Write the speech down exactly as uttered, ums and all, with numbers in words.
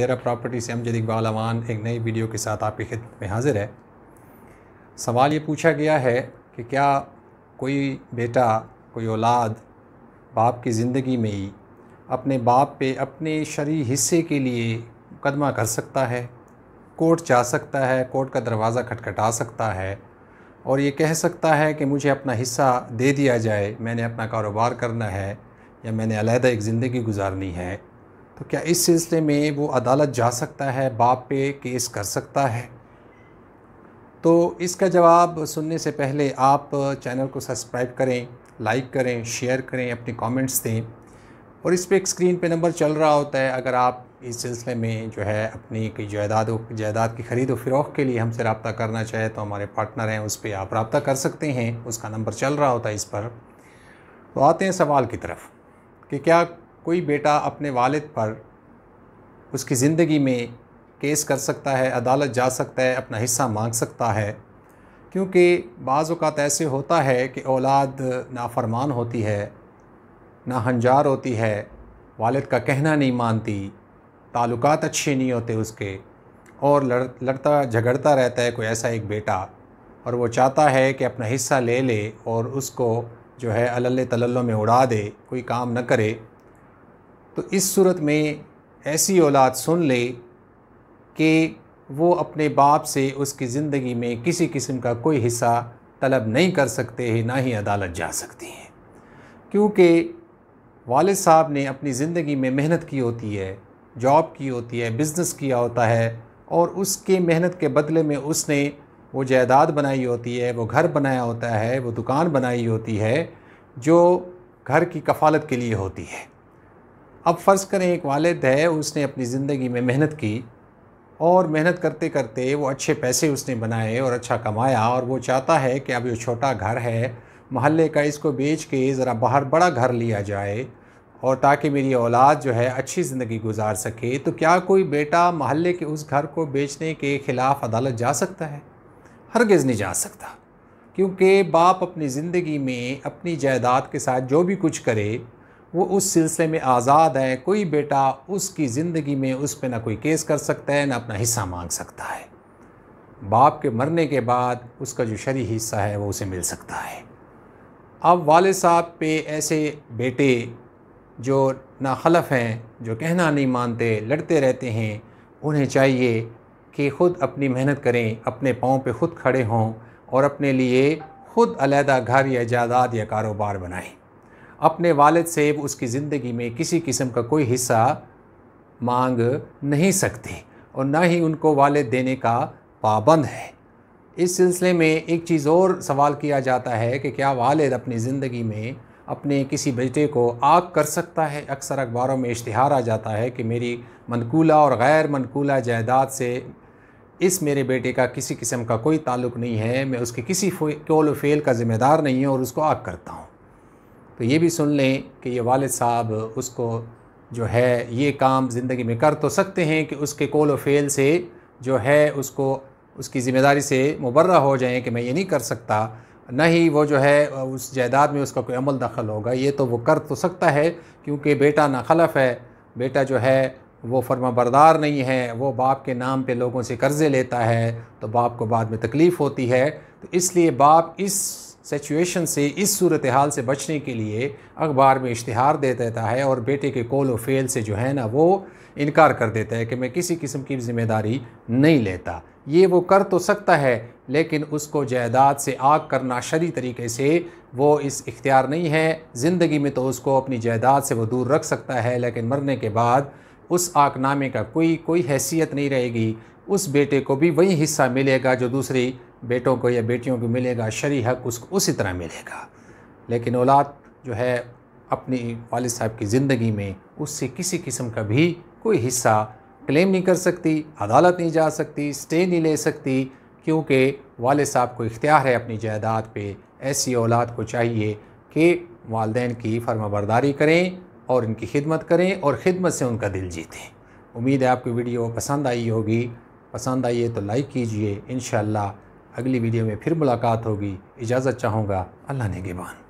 डेरा property से अमजद इकबाल अवान एक नई वीडियो के साथ आपकी खिदमत में हाजिर है। सवाल ये पूछा गया है कि क्या कोई बेटा, कोई औलाद बाप की ज़िंदगी में ही अपने बाप पे अपने शरई हिस्से के लिए मुकदमा कर सकता है, कोर्ट जा सकता है, कोर्ट का दरवाज़ा खटखटा सकता है और ये कह सकता है कि मुझे अपना हिस्सा दे दिया जाए, मैंने अपना कारोबार करना है या मैंने अलहदा एक ज़िंदगी गुजारनी है। तो क्या इस सिलसिले में वो अदालत जा सकता है, बाप पे केस कर सकता है? तो इसका जवाब सुनने से पहले आप चैनल को सब्सक्राइब करें, लाइक करें, शेयर करें, अपने कमेंट्स दें और इस पर एक स्क्रीन पे नंबर चल रहा होता है। अगर आप इस सिलसिले में जो है अपनी कोई जायदाद जायदाद की ख़रीद व फ़रोख्त के लिए हमसे रब्ता करना चाहे तो हमारे पार्टनर हैं, उस पर आप रब्ता कर सकते हैं, उसका नंबर चल रहा होता है इस पर। तो आते हैं सवाल की तरफ कि क्या कोई बेटा अपने वालिद पर उसकी ज़िंदगी में केस कर सकता है, अदालत जा सकता है, अपना हिस्सा मांग सकता है? क्योंकि बाज़ औक़ात ऐसे होता है कि औलाद नाफरमान होती है, नाहंजार होती है, वालिद का कहना नहीं मानती, ताल्लुकात अच्छे नहीं होते उसके और लड़ लड़ता झगड़ता रहता है कोई ऐसा एक बेटा और वो चाहता है कि अपना हिस्सा ले ले और उसको जो है अलल्ले तलल्लों में उड़ा दे, कोई काम न करे। तो इस सूरत में ऐसी औलाद सुन ले कि वो अपने बाप से उसकी ज़िंदगी में किसी किस्म का कोई हिस्सा तलब नहीं कर सकते हैं, ना ही अदालत जा सकती हैं, क्योंकि वालिद साहब ने अपनी ज़िंदगी में मेहनत की होती है, जॉब की होती है, बिज़नेस किया होता है और उसके मेहनत के बदले में उसने वो जायदाद बनाई होती है, वो घर बनाया होता है, वो दुकान बनाई होती है जो घर की कफ़ालत के लिए होती है। अब फ़र्ज़ करें एक वालिद है, उसने अपनी ज़िंदगी में मेहनत की और मेहनत करते करते वो अच्छे पैसे उसने बनाए और अच्छा कमाया और वो चाहता है कि अब ये छोटा घर है महल्ले का, इसको बेच के ज़रा बाहर बड़ा घर लिया जाए और ताकि मेरी औलाद जो है अच्छी ज़िंदगी गुजार सके। तो क्या कोई बेटा महल्ले के उस घर को बेचने के ख़िलाफ़ अदालत जा सकता है? हरगिज़ नहीं जा सकता, क्योंकि बाप अपनी ज़िंदगी में अपनी जायदाद के साथ जो भी कुछ करे वो उस सिलसिले में आज़ाद है। कोई बेटा उसकी ज़िंदगी में उस पर ना कोई केस कर सकता है, ना अपना हिस्सा मांग सकता है। बाप के मरने के बाद उसका जो शरई हिस्सा है वो उसे मिल सकता है। अब वालिद साहब पे ऐसे बेटे जो नाखलफ हैं, जो कहना नहीं मानते, लड़ते रहते हैं, उन्हें चाहिए कि ख़ुद अपनी मेहनत करें, अपने पाँव पे ख़ुद खड़े हों और अपने लिए ख़ुद अलहदा घर या जायदाद या कारोबार बनाएं। अपने वालिद से उसकी ज़िंदगी में किसी किस्म का कोई हिस्सा मांग नहीं सकते और ना ही उनको वालिद देने का पाबंद है। इस सिलसिले में एक चीज़ और सवाल किया जाता है कि क्या वालिद अपनी ज़िंदगी में अपने किसी बेटे को आग कर सकता है? अक्सर अखबारों में इश्तिहार आ जाता है कि मेरी मनकूला और गैर मनकूला जायदाद से इस मेरे बेटे का किसी किस्म का कोई ताल्लुक़ नहीं है, मैं उसके किसी कौल व फ़ेल का ज़िम्मेदार नहीं हूँ और उसको आग करता हूँ। तो ये भी सुन लें कि ये वालिद साहब उसको जो है ये काम ज़िंदगी में कर तो सकते हैं कि उसके कौल व फ़ेल से जो है उसको उसकी ज़िम्मेदारी से मुबर्रा हो जाएं कि मैं ये नहीं कर सकता, ना ही वो जो है उस जायदाद में उसका कोई अमल दखल होगा। ये तो वो कर तो सकता है क्योंकि बेटा नाखलफ है, बेटा जो है वो फर्मा बरदार नहीं है, वो बाप के नाम पे लोगों से कर्ज़े लेता है तो बाप को बाद में तकलीफ़ होती है। तो इसलिए बाप इस सिचुएशन से, इस सूरत हाल से बचने के लिए अखबार में इश्तिहार दे देता है और बेटे के कौल व फ़ेल से जो है ना वो इनकार कर देता है कि मैं किसी किस्म की ज़िम्मेदारी नहीं लेता। ये वो कर तो सकता है, लेकिन उसको जायदाद से आग करना शरई तरीके से वो इस इख्तियार नहीं है। ज़िंदगी में तो उसको अपनी जायदाद से वो दूर रख सकता है, लेकिन मरने के बाद उस आकनामे का कोई कोई हैसियत नहीं रहेगी। उस बेटे को भी वही हिस्सा मिलेगा जो दूसरी बेटों को या बेटियों को मिलेगा, शरई हक उसको उसी तरह मिलेगा। लेकिन औलाद जो है अपनी वालिद साहब की ज़िंदगी में उससे किसी किस्म का भी कोई हिस्सा क्लेम नहीं कर सकती, अदालत नहीं जा सकती, स्टे नहीं ले सकती, क्योंकि वालिद साहब को इख्तियार है अपनी जायदाद पे। ऐसी औलाद को चाहिए कि वालिदैन की फर्माबरदारी करें और इनकी खिदमत करें और ख़िदमत से उनका दिल जीतें। उम्मीद है आपकी वीडियो पसंद आई होगी, पसंद आई है तो लाइक कीजिए। इंशाअल्लाह अगली वीडियो में फिर मुलाकात होगी। इजाज़त चाहूँगा। अल्लाह नेगेबान।